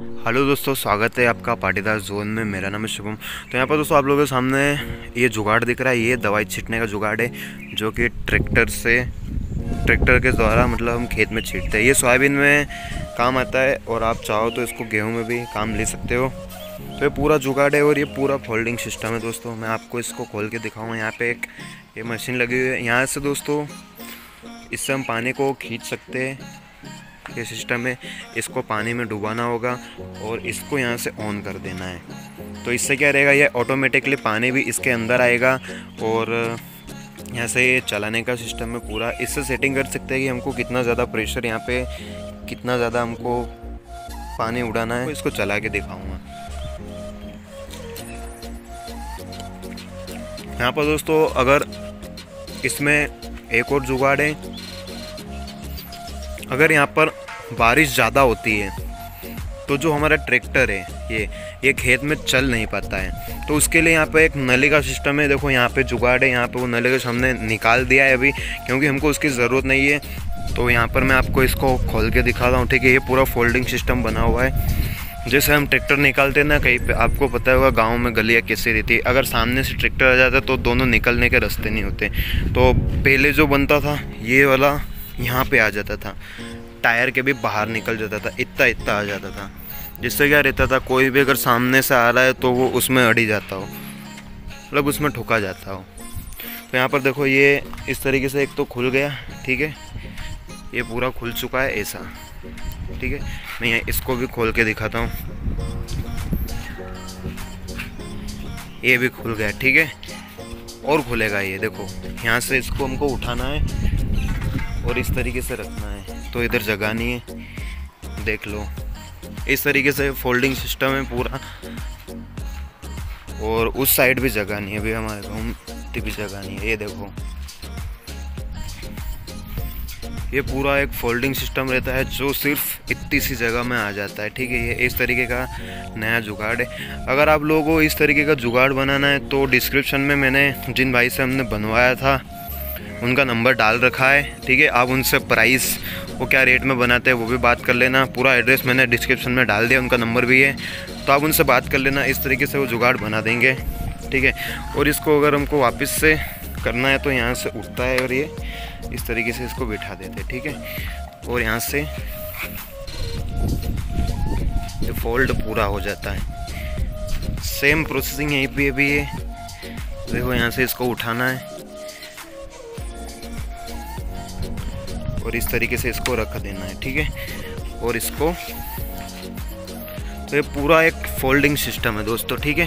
Hello दोस्तों, स्वागत है आपका पाटीदार जोन में। मेरा नाम है शुभम। तो यहाँ पर दोस्तों आप लोगों के सामने ये जुगाड़ दिख रहा है, ये दवाई छींटने का जुगाड़ है जो कि ट्रैक्टर के द्वारा मतलब हम खेत में छींटते हैं। ये सोयाबीन में काम आता है और आप चाहो तो इसको गेहूँ में भी काम ले सकते हो। तो ये पूरा जुगाड़ है और ये पूरा फोल्डिंग सिस्टम है दोस्तों। मैं आपको इसको खोल के दिखाऊँ। यहाँ पर एक ये मशीन लगी हुई है, यहाँ से दोस्तों इससे हम पानी को खींच सकते हैं। ये सिस्टम है, इसको पानी में डुबाना होगा और इसको यहाँ से ऑन कर देना है। तो इससे क्या रहेगा, ये ऑटोमेटिकली पानी भी इसके अंदर आएगा और यहाँ से ये चलाने का सिस्टम है पूरा। इससे सेटिंग कर सकते हैं कि हमको कितना ज़्यादा प्रेशर, यहाँ पे कितना ज़्यादा हमको पानी उड़ाना है। इसको चला के दिखाऊँगा। यहाँ पर दोस्तों अगर इसमें एक और जुगाड़ है, अगर यहाँ पर बारिश ज़्यादा होती है तो जो हमारा ट्रैक्टर है ये खेत में चल नहीं पाता है। तो उसके लिए यहाँ पे एक नली का सिस्टम है। देखो यहाँ पे जुगाड़ है, यहाँ पे वो नली का हमने निकाल दिया है अभी, क्योंकि हमको उसकी ज़रूरत नहीं है। तो यहाँ पर मैं आपको इसको खोल के दिखा रहा हूँ। ठीक है, ये पूरा फोल्डिंग सिस्टम बना हुआ है। जैसे हम ट्रैक्टर निकालते हैं ना, कहीं पर आपको पता होगा गाँव में गलियाँ कैसी रहती है, अगर सामने से ट्रैक्टर आ जाता तो दोनों निकलने के रास्ते नहीं होते। तो पहले जो बनता था ये वाला यहाँ पे आ जाता था, टायर के भी बाहर निकल जाता था, इतना इतना आ जाता था, जिससे क्या रहता था कोई भी अगर सामने से आ रहा है तो वो उसमें अड़ी जाता हो, मतलब उसमें ठुका जाता हो। तो यहाँ पर देखो ये इस तरीके से एक तो खुल गया, ठीक है, ये पूरा खुल चुका है ऐसा। ठीक है, मैं यहाँ इसको भी खोल के दिखाता हूँ। ये भी खुल गया, ठीक है, और खुलेगा ये। देखो यहाँ से इसको हमको उठाना है और इस तरीके से रखना है, तो इधर जगह नहीं है, देख लो। इस तरीके से फोल्डिंग सिस्टम है पूरा, और उस साइड भी जगह नहीं है, अभी हमारे घूमती भी जगह नहीं है। ये देखो ये पूरा एक फोल्डिंग सिस्टम रहता है जो सिर्फ इतनी सी जगह में आ जाता है। ठीक है, ये इस तरीके का नया जुगाड़ है। अगर आप लोगों को इस तरीके का जुगाड़ बनाना है तो डिस्क्रिप्शन में मैंने जिन भाई से हमने बनवाया था उनका नंबर डाल रखा है। ठीक है, आप उनसे प्राइस वो क्या रेट में बनाते हैं वो भी बात कर लेना। पूरा एड्रेस मैंने डिस्क्रिप्शन में डाल दिया, उनका नंबर भी है, तो आप उनसे बात कर लेना। इस तरीके से वो जुगाड़ बना देंगे। ठीक है, और इसको अगर हमको वापस से करना है तो यहाँ से उठता है और ये इस तरीके से इसको बिठा देते हैं। ठीक है, और यहाँ से ये फोल्ड पूरा हो जाता है। सेम प्रोसेसिंग यहीं पर भी है। देखो यहाँ से इसको उठाना है और इस तरीके से इसको रख देना है। ठीक है, और इसको, तो ये पूरा एक फोल्डिंग सिस्टम है दोस्तों। ठीक है,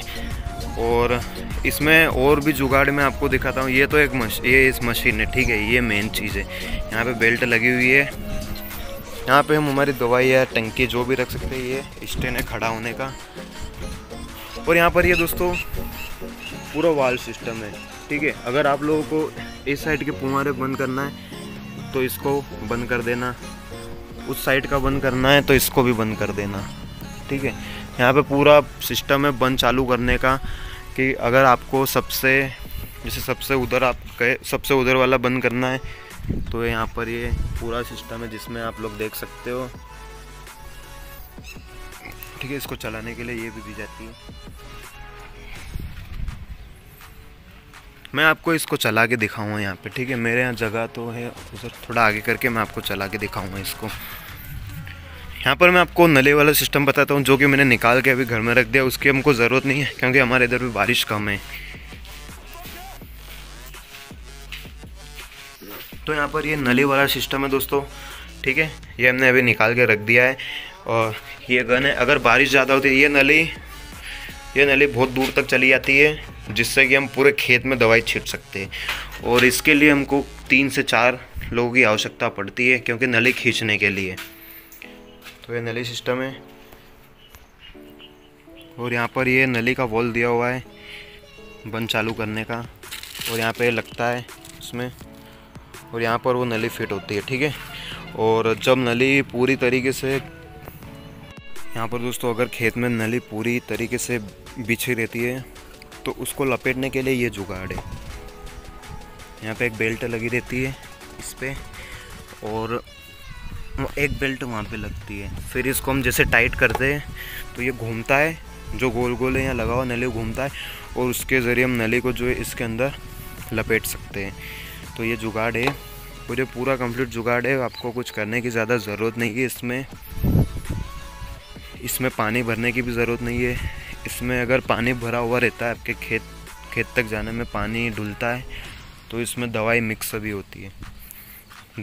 और इसमें और भी जुगाड़ मैं आपको दिखाता हूँ। ये तो एक ये इस मशीन है, ठीक है, ये मेन चीज़ है। यहाँ पे बेल्ट लगी हुई है, यहाँ पे हम हमारी दवाई या टंकी जो भी रख सकते हैं। ये स्टैंड है खड़ा होने का, और यहाँ पर ये दोस्तों पूरा वाल सिस्टम है। ठीक है, अगर आप लोगों को इस साइड के फुहारे बंद करना है तो इसको बंद कर देना, उस साइड का बंद करना है तो इसको भी बंद कर देना। ठीक है, यहाँ पे पूरा सिस्टम है बंद चालू करने का, कि अगर आपको सबसे, जैसे सबसे उधर आप कहे, सबसे उधर वाला बंद करना है तो यहाँ पर ये पूरा सिस्टम है जिसमें आप लोग देख सकते हो। ठीक है, इसको चलाने के लिए ये भी दी जाती है। मैं आपको इसको चला के दिखाऊंगा यहाँ पे। ठीक है, मेरे यहाँ जगह तो है, उधर थोड़ा आगे करके मैं आपको चला के दिखाऊंगा इसको। यहाँ पर मैं आपको नले वाला सिस्टम बताता हूँ जो कि मैंने निकाल के अभी घर में रख दिया। उसकी हमको ज़रूरत नहीं है क्योंकि हमारे इधर भी बारिश कम है। तो यहाँ पर ये नली वाला सिस्टम है दोस्तों। ठीक है, ये हमने अभी निकाल के रख दिया है। और ये गन है, अगर बारिश ज़्यादा होती है ये नली बहुत दूर तक चली जाती है, जिससे कि हम पूरे खेत में दवाई छिड़क सकते हैं। और इसके लिए हमको 3 से 4 लोगों की आवश्यकता पड़ती है, क्योंकि नली खींचने के लिए। तो ये नली सिस्टम है, और यहाँ पर ये नली का वॉल दिया हुआ है बंद चालू करने का, और यहाँ पे लगता है उसमें, और यहाँ पर वो नली फिट होती है। ठीक है, और जब नली पूरी तरीके से, यहाँ पर दोस्तों अगर खेत में नली पूरी तरीके से बिछी रहती है तो उसको लपेटने के लिए ये जुगाड़ है। यहाँ पे एक बेल्ट लगी रहती है इस पर, और एक बेल्ट वहाँ पे लगती है। फिर इसको हम जैसे टाइट करते हैं तो ये घूमता है, जो गोल गोल है यहाँ लगा हुआ नली घूमता है और उसके ज़रिए हम नली को जो है इसके अंदर लपेट सकते हैं। तो ये जुगाड़ है और ये पूरा कंप्लीट जुगाड़ है, आपको कुछ करने की ज़्यादा ज़रूरत नहीं है। इसमें पानी भरने की भी ज़रूरत नहीं है। इसमें अगर पानी भरा हुआ रहता है, आपके खेत तक जाने में पानी डुलता है, तो इसमें दवाई मिक्स भी होती है।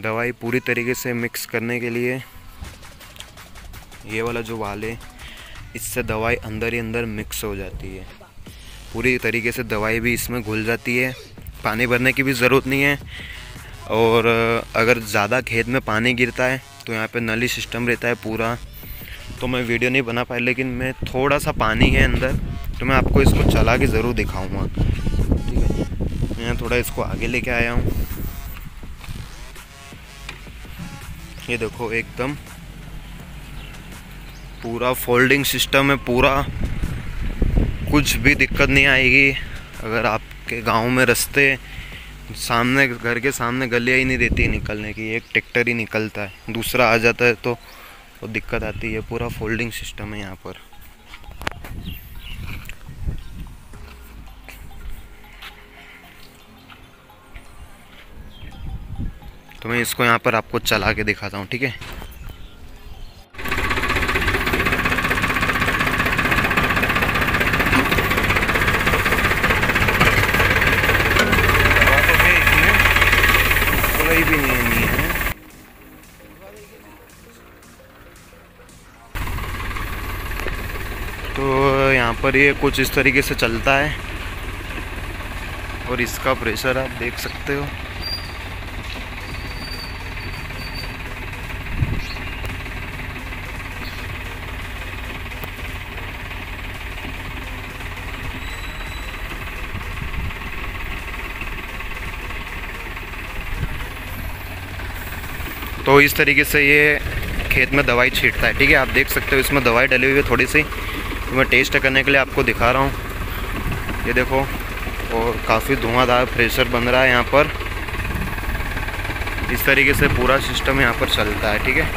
दवाई पूरी तरीके से मिक्स करने के लिए ये वाला जो वाल है, इससे दवाई अंदर ही अंदर मिक्स हो जाती है, पूरी तरीके से दवाई भी इसमें घुल जाती है। पानी भरने की भी ज़रूरत नहीं है। और अगर ज़्यादा खेत में पानी गिरता है तो यहाँ पे नली सिस्टम रहता है पूरा। तो मैं वीडियो नहीं बना पाया, लेकिन मैं थोड़ा सा पानी है अंदर तो मैं आपको इसको चला के ज़रूर दिखाऊंगा। ठीक है, मैं यहाँ थोड़ा इसको आगे लेके आया हूँ। ये देखो एकदम पूरा फोल्डिंग सिस्टम है पूरा, कुछ भी दिक्कत नहीं आएगी। अगर आपके गांव में रास्ते सामने, घर के सामने गलियाँ ही नहीं रहती निकलने की, एक ट्रैक्टर ही निकलता है, दूसरा आ जाता है तो वो दिक्कत आती है। पूरा फोल्डिंग सिस्टम है यहाँ पर। तो मैं इसको यहाँ पर आपको चला के दिखाता हूँ। ठीक है, पर ये कुछ इस तरीके से चलता है और इसका प्रेशर आप देख सकते हो। तो इस तरीके से ये खेत में दवाई छींटता है। ठीक है, आप देख सकते हो इसमें दवाई डली हुई है थोड़ी सी, मैं टेस्ट करने के लिए आपको दिखा रहा हूँ। ये देखो, और काफ़ी धुआंधार प्रेशर बन रहा है यहाँ पर। इस तरीके से पूरा सिस्टम यहाँ पर चलता है। ठीक है,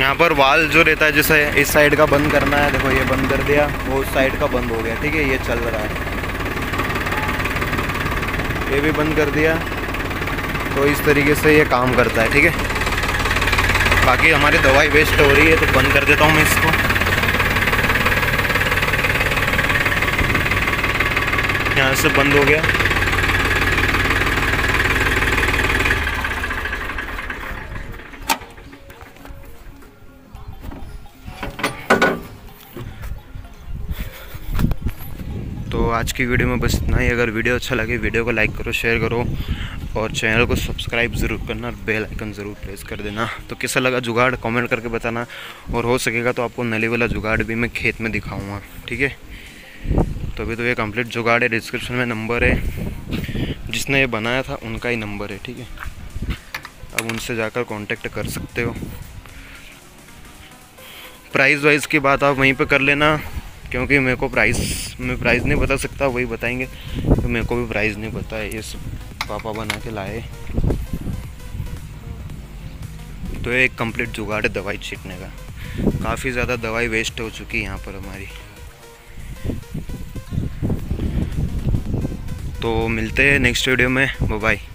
यहाँ पर वाल जो रहता है, जैसे इस साइड का बंद करना है, देखो ये बंद कर दिया, वो उस साइड का बंद हो गया। ठीक है, ये चल रहा है, ये भी बंद कर दिया। तो इस तरीके से ये काम करता है। ठीक है, बाकी हमारी दवाई वेस्ट हो रही है तो बंद कर देता हूँ मैं इसको। यहाँ से बंद हो गया। तो आज की वीडियो में बस इतना ही। अगर वीडियो अच्छा लगे, वीडियो को लाइक करो, शेयर करो और चैनल को सब्सक्राइब ज़रूर करना, बेल आइकन ज़रूर प्रेस कर देना। तो कैसा लगा जुगाड़ कमेंट करके बताना, और हो सकेगा तो आपको नली वाला जुगाड़ भी मैं खेत में दिखाऊंगा। ठीक है, तो अभी तो ये कंप्लीट जुगाड़ है। डिस्क्रिप्शन में नंबर है, जिसने ये बनाया था उनका ही नंबर है। ठीक है, अब उनसे जाकर कॉन्टेक्ट कर सकते हो। प्राइस वाइज की बात आप वहीं पर कर लेना, क्योंकि मेरे को प्राइस नहीं बता सकता, वही बताएंगे। तो मेरे को भी प्राइस नहीं पता है, ये पापा बना के लाए। तो एक कंप्लीट जुगाड़ है दवाई छींटने का। काफ़ी ज़्यादा दवाई वेस्ट हो चुकी है यहाँ पर हमारी। तो मिलते हैं नेक्स्ट वीडियो में, बाय बाय।